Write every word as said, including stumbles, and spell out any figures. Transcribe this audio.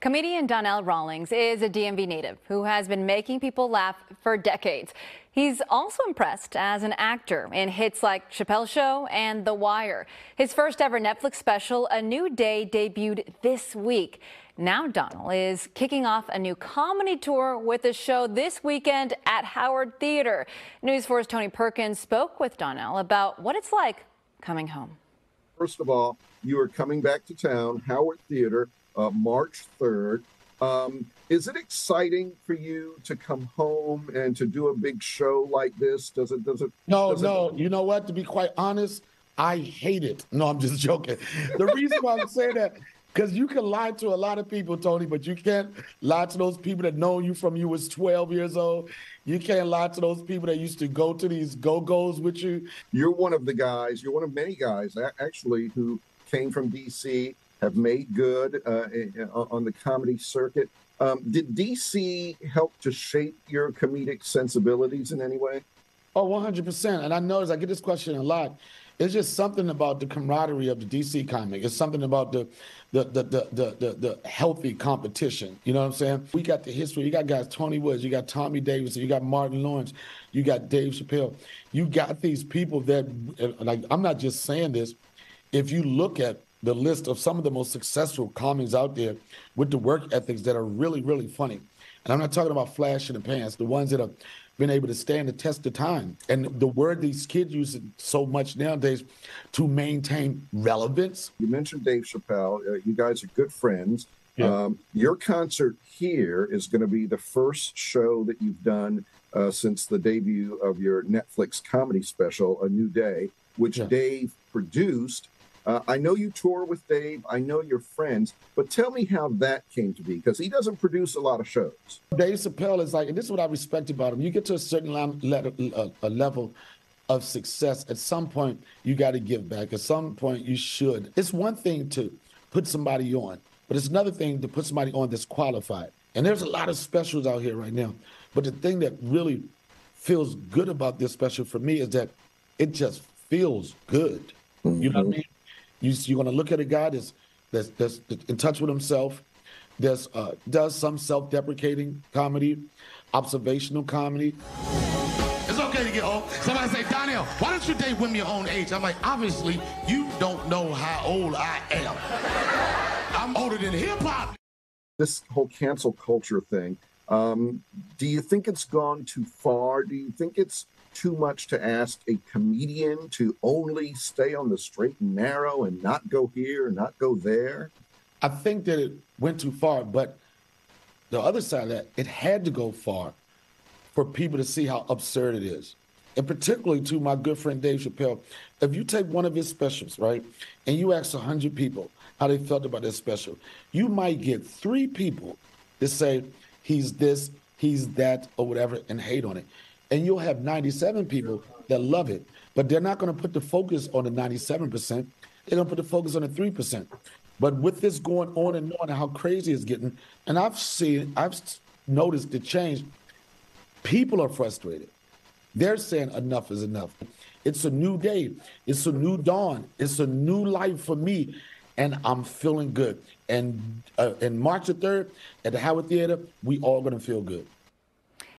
Comedian Donnell Rawlings is a D M V native who has been making people laugh for decades. He's also impressed as an actor in hits like Chappelle's Show and The Wire. His first ever Netflix special, A New Day, debuted this week. Now Donnell is kicking off a new comedy tour with a show this weekend at Howard Theatre. News four's Tony Perkins spoke with Donnell about what it's like coming home. First of all, you are coming back to town, Howard Theater, uh, March third. Um, is it exciting for you to come home and to do a big show like this? Does it? Does it? No, does no. It... You know what? To be quite honest, I hate it. No, I'm just joking. The reason why I'm saying that, because you can lie to a lot of people, Tony, but you can't lie to those people that know you from you was twelve years old. You can't lie to those people that used to go to these go-go's with you. You're one of the guys, you're one of many guys, actually, who came from D C, have made good uh, on the comedy circuit. Um, did D C help to shape your comedic sensibilities in any way? Oh, one hundred percent. And I notice I get this question a lot. It's just something about the camaraderie of the D C comic. It's something about the the the the the, the, the healthy competition. You know what I'm saying? We got the history. You got guys Tony Woods. You got Tommy Davidson. You got Martin Lawrence. You got Dave Chappelle. You got these people that, like, I'm not just saying this. If you look at the list of some of the most successful comics out there with the work ethics that are really, really funny, and I'm not talking about flash in the pants, the ones that are been able to stand the test of time. And the word these kids use so much nowadays to maintain relevance. You mentioned Dave Chappelle. Uh, you guys are good friends. Yeah. Um, your concert here is going to be the first show that you've done uh, since the debut of your Netflix comedy special, A New Day, which yeah. Dave produced. Uh, I know you tour with Dave. I know you're friends, but tell me how that came to be, because he doesn't produce a lot of shows. Dave Chappelle is like, and this is what I respect about him. You get to a certain level of success. At some point, you got to give back. At some point, you should. It's one thing to put somebody on, but it's another thing to put somebody on that's qualified. And there's a lot of specials out here right now. But the thing that really feels good about this special for me is that it just feels good. Mm-hmm. You know what I mean? You, you're going to look at a guy that's, that's, that's in touch with himself, that's, uh, does some self-deprecating comedy, observational comedy. It's okay to get old. Somebody say, Donnell, why don't you date women your own age? I'm like, obviously, you don't know how old I am. I'm older than hip-hop. This whole cancel culture thing, um, do you think it's gone too far? Do you think it's too much to ask a comedian to only stay on the straight and narrow and not go here and not go there? I think that it went too far, but the other side of that, it had to go far for people to see how absurd it is. And particularly to my good friend Dave Chappelle, if you take one of his specials, right, and you ask one hundred people how they felt about this special, you might get three people that say he's this, he's that, or whatever, and hate on it. And you'll have ninety-seven people that love it, but they're not going to put the focus on the ninety-seven percent. They're going to put the focus on the three percent. But with this going on and on and how crazy it's getting, and I've seen, I've noticed the change. People are frustrated. They're saying enough is enough. It's a new day. It's a new dawn. It's a new life for me, and I'm feeling good. And uh, and March the third at the Howard Theater, we all going to feel good.